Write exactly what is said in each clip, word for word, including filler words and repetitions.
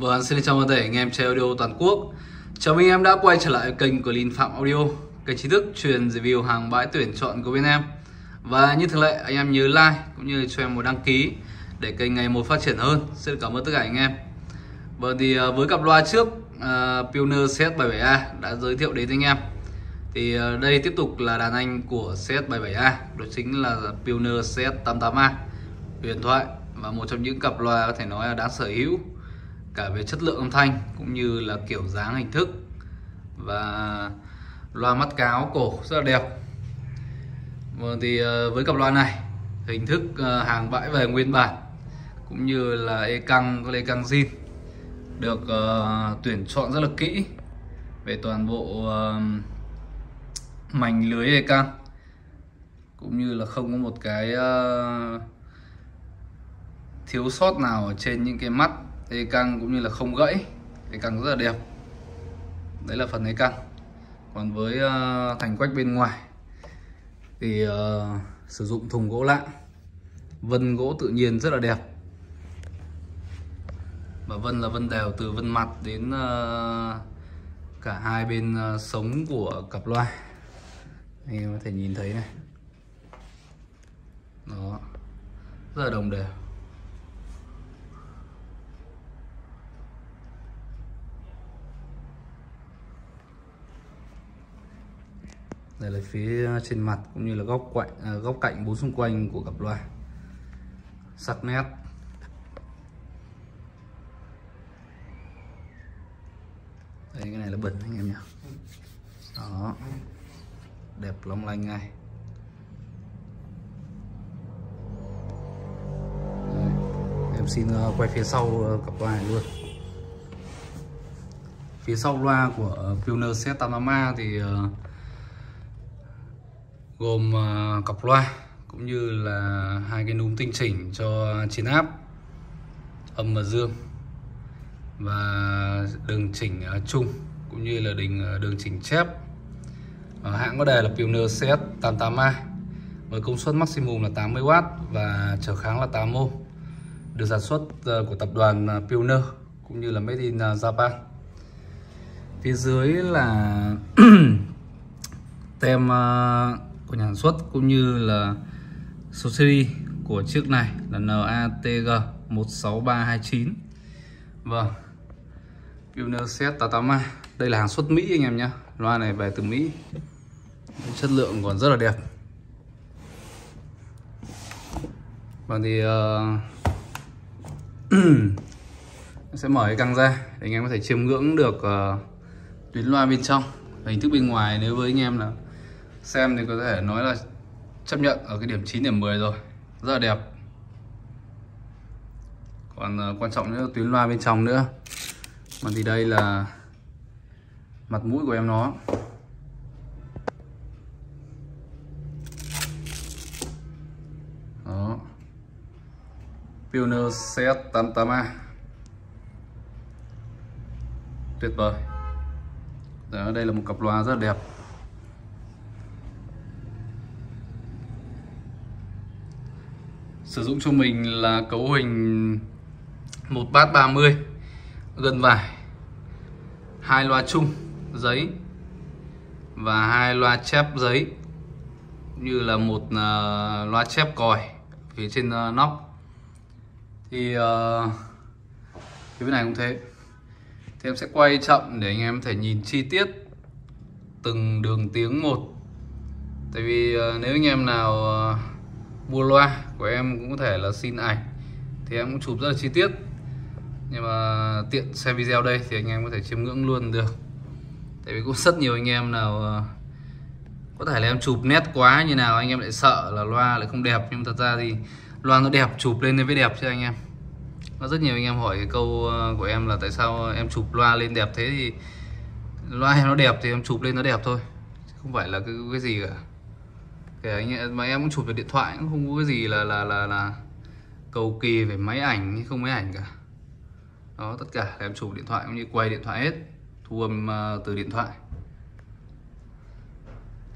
Vâng, xin chào toàn thể anh em chơi audio toàn quốc. Chào mừng anh em đã quay trở lại kênh của Linh Phạm Audio, kênh chính thức truyền review hàng bãi tuyển chọn của bên em. Và như thường lệ, anh em nhớ like cũng như cho em một đăng ký để kênh ngày một phát triển hơn. Xin cảm ơn tất cả anh em. Vâng, thì với cặp loa trước uh, Pioneer CS bảy bảy A đã giới thiệu đến anh em, thì uh, đây tiếp tục là đàn anh của CS bảy bảy A, đó chính là Pioneer CS tám tám A huyền thoại, và một trong những cặp loa có thể nói là đáng sở hữu cả về chất lượng âm thanh cũng như là kiểu dáng hình thức, và loa mắt cáo cổ rất là đẹp. Vâng, thì với cặp loa này, hình thức hàng bãi về nguyên bản cũng như là e căng có lê căng zin được uh, tuyển chọn rất là kỹ về toàn bộ uh, mảnh lưới e căng, cũng như là không có một cái uh, thiếu sót nào ở trên những cái mắt e căng, cũng như là không gãy. E căng rất là đẹp, đấy là phần e căng. Còn với uh, thành quách bên ngoài thì uh, sử dụng thùng gỗ lạng, vân gỗ tự nhiên rất là đẹp, và vân là vân đều từ vân mặt đến uh, cả hai bên uh, sống của cặp loa. Anh em có thể nhìn thấy này, đó, rất là đồng đều. Đây là phía trên mặt cũng như là góc quạnh, à, góc cạnh bốn xung quanh của cặp loa sắc nét. Đấy, cái này là bẩn anh em nhỉ, đó, đẹp long lanh ngay. Đấy, em xin quay phía sau cặp loa này luôn. Phía sau loa của Pioneer CS tám tám A thì gồm cọc loa cũng như là hai cái núm tinh chỉnh cho chín áp âm và dương, và đường chỉnh chung cũng như là đường, đường chỉnh chép. Ở hãng có đề là Pioneer CS tám tám A với công suất maximum là tám mươi oát và trở kháng là tám ohm, được sản xuất của tập đoàn Pioneer cũng như là made in Japan. Phía dưới là tem của nhà sản xuất cũng như là số series của chiếc này là NATG một sáu ba hai chín. Vâng, Pioneer CS tám tám A đây là hàng xuất Mỹ anh em nhé, loa này về từ Mỹ, chất lượng còn rất là đẹp. Và thì uh... sẽ mở cái căng ra để anh em có thể chiêm ngưỡng được uh... tuyến loa bên trong. Hình thức bên ngoài nếu với anh em là xem thì có thể nói là chấp nhận ở cái điểm chín, điểm mười rồi, rất là đẹp. Còn uh, quan trọng nữa là tuyến loa bên trong nữa. Mà thì đây là mặt mũi của em nó. Đó, Pioneer CS tám tám A tuyệt vời. Đó, đây là một cặp loa rất là đẹp. Sử dụng cho mình là cấu hình một bát ba mươi, gân vải, hai loa chung giấy và hai loa chép giấy, cũng như là một uh, loa chép còi phía trên uh, nóc. Thì uh, cái bên này cũng thế. Thì em sẽ quay chậm để anh em có thể nhìn chi tiết từng đường tiếng một. Tại vì uh, nếu anh em nào uh, mua loa của em cũng có thể là xin ảnh thì em cũng chụp rất là chi tiết, nhưng mà tiện xem video đây thì anh em có thể chiêm ngưỡng luôn được. Tại vì cũng rất nhiều anh em nào có thể là em chụp nét quá như nào anh em lại sợ là loa lại không đẹp, nhưng thật ra thì loa nó đẹp, chụp lên mới đẹp chứ anh em. Có rất nhiều anh em hỏi cái câu của em là tại sao em chụp loa lên đẹp thế, thì loa em nó đẹp thì em chụp lên nó đẹp thôi, không phải là cái, cái gì cả. Kể anh mà em cũng chụp được điện thoại cũng không có cái gì là là là là cầu kỳ về máy ảnh hay không máy ảnh cả. Đó, tất cả là em chụp điện thoại cũng như quay điện thoại hết, thu âm uh, từ điện thoại.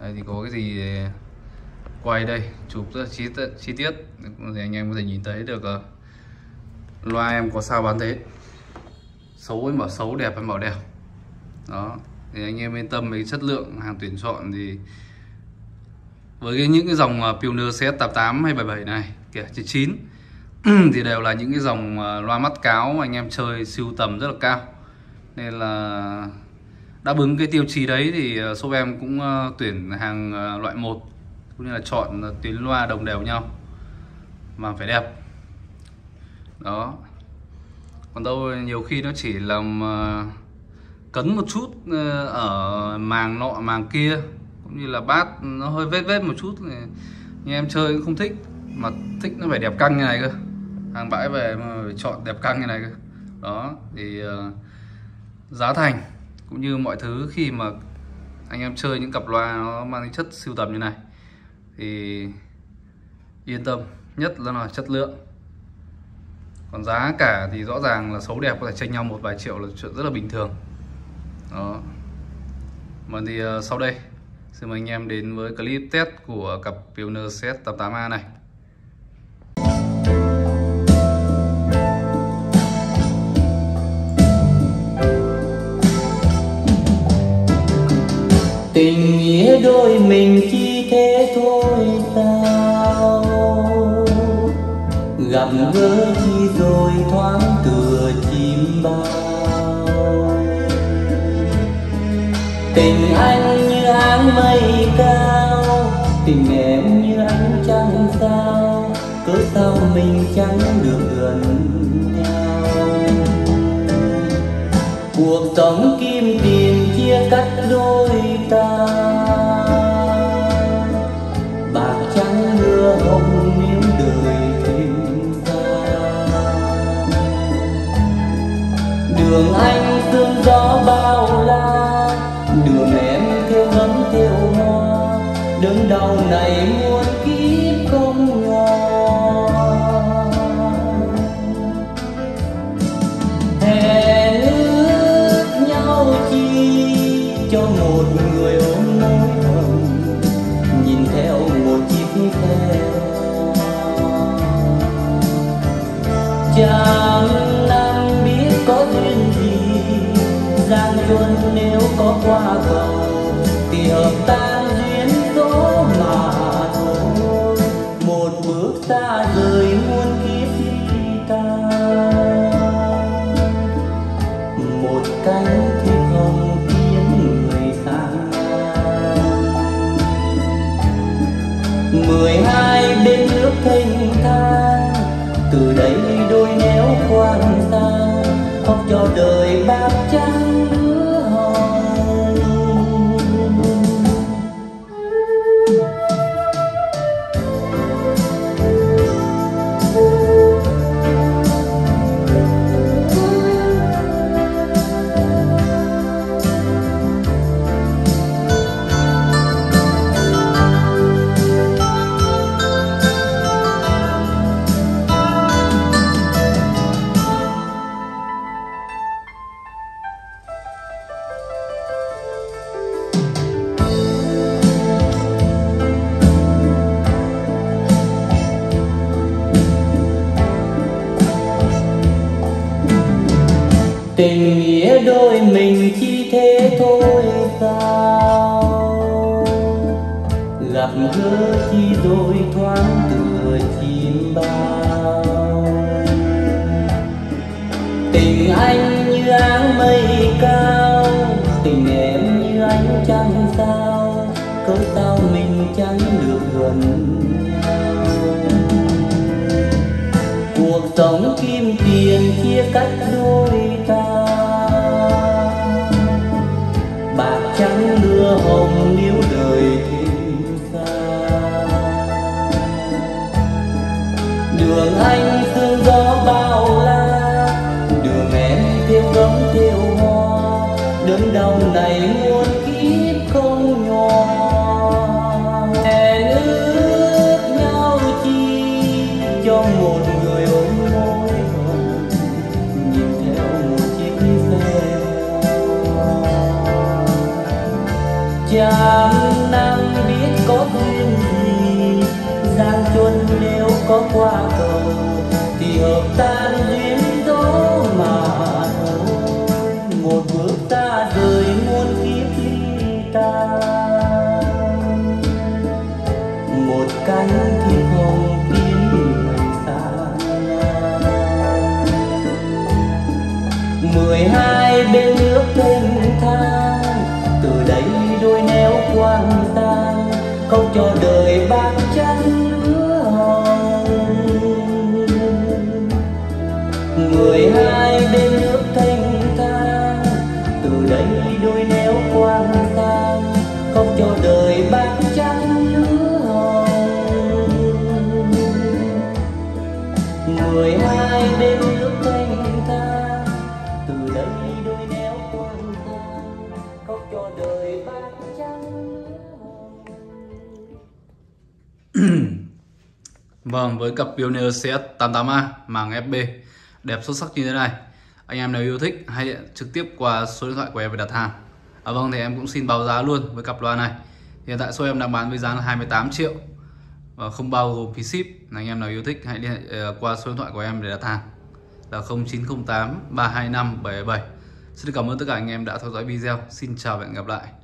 Đây thì có cái gì quay đây, chụp rất là chi, chi tiết thì anh em có thể nhìn thấy được uh, loa em có sao bán thế. xấu với bảo xấu, đẹp với bảo đẹp. Đó, thì anh em yên tâm về chất lượng hàng tuyển chọn thì với cái, những cái dòng Pioneer CS tám tám hay bảy bảy này, kìa chín thì đều là những cái dòng loa mắt cáo anh em chơi sưu tầm rất là cao. Nên là đáp ứng cái tiêu chí đấy thì shop em cũng tuyển hàng loại một, cũng như là chọn tuyến loa đồng đều nhau mà phải đẹp. Đó, còn đâu nhiều khi nó chỉ làm cấn một chút ở màng nọ màng kia, cũng như là bát nó hơi vết vết một chút thì nhưng em chơi cũng không thích, mà thích nó phải đẹp căng như này cơ. Hàng bãi về mà phải chọn đẹp căng như này cơ. Đó, thì giá thành cũng như mọi thứ khi mà anh em chơi những cặp loa nó mang tính chất sưu tầm như này thì yên tâm, nhất là, là chất lượng. Còn giá cả thì rõ ràng là xấu đẹp có thể chênh nhau một vài triệu là chuyện rất là bình thường. Đó, mà thì sau đây xin mời anh em đến với clip test của cặp Pioneer CS tám tám A này. Tình nghĩa đôi mình chỉ thế thôi sao, gặp gỡ chi rồi thoáng tựa chim bao. Tình anh như áng mây cao, tình em như ánh trăng sao, cớ sao mình chẳng được gần nhau. Cuộc sống kim tiền chia cắt đôi ta, bạc trắng đưa hồng miếng đời thêm xa. Đường anh tương gió bao la, đường em theo ngấm theo hoa, đớn đau này muốn kiếp không ngờ. Hẹn ước nhau chi cho một người ôm nỗi lòng, nhìn theo một chiếc xe. Chẳng năm biết có duyên gì, gian duyên nếu có qua cầu thì hợp tan duyên số mà thôi. Một bước xa rời muôn kiếp ly ta, một cánh thì không mười hai bên nước thênh thang. Từ đây đôi néo khoan xa, khóc cho đời bạc trắng lứa hồng. Tình nghĩa đôi mình chỉ thế thôi sao, gặp gỡ chi đôi thoáng tựa chim bao. Tình anh như áng mây cao, tình em như ánh trăng sao, cớ sao mình chẳng được gần nhau. Cuộc sống kim tiền chia cắt đôi ta, bạc trắng đưa hồng níu đời thêm xa. Đường anh sương gió bao la, đường em theo gấm theo hoa, đớn đau này muôn kiếp không nhỏ. Hẹn ước nhau chi cho một người ôm môi hồng, nhìn theo một chiếc xe. Chẳng năm biết có duyên gì, gian chuân nếu có qua cầu thì hợp tan duyên đó mà thôi. cánh thì không biến ngày xa. Mười hai bên nước thênh thang, từ đây đôi nẻo quang sang, không cho đời bạc trắng lứa hồng. Mười hai bên nước thênh thang, từ đây đôi nẻo quang sang, không cho đời bạc trắng lứa hồng. Mười hai bên nước thênh thang, từ đây đôi nẻo quang sang, không cho đời bạc trắng lứa hồng. Vâng, với cặp Pioneer C S tám mươi tám A màng ép bê đẹp xuất sắc như thế này, anh em nào yêu thích hãy điện trực tiếp qua số điện thoại của em để đặt hàng. À vâng, thì em cũng xin báo giá luôn với cặp loa này. Hiện tại số em đang bán với giá là hai mươi tám triệu và không bao gồm phí ship. Anh em nào yêu thích hãy liên hệ qua số điện thoại của em để đặt hàng là không chín không tám ba hai năm bảy bảy bảy. Xin cảm ơn tất cả anh em đã theo dõi video. Xin chào và hẹn gặp lại.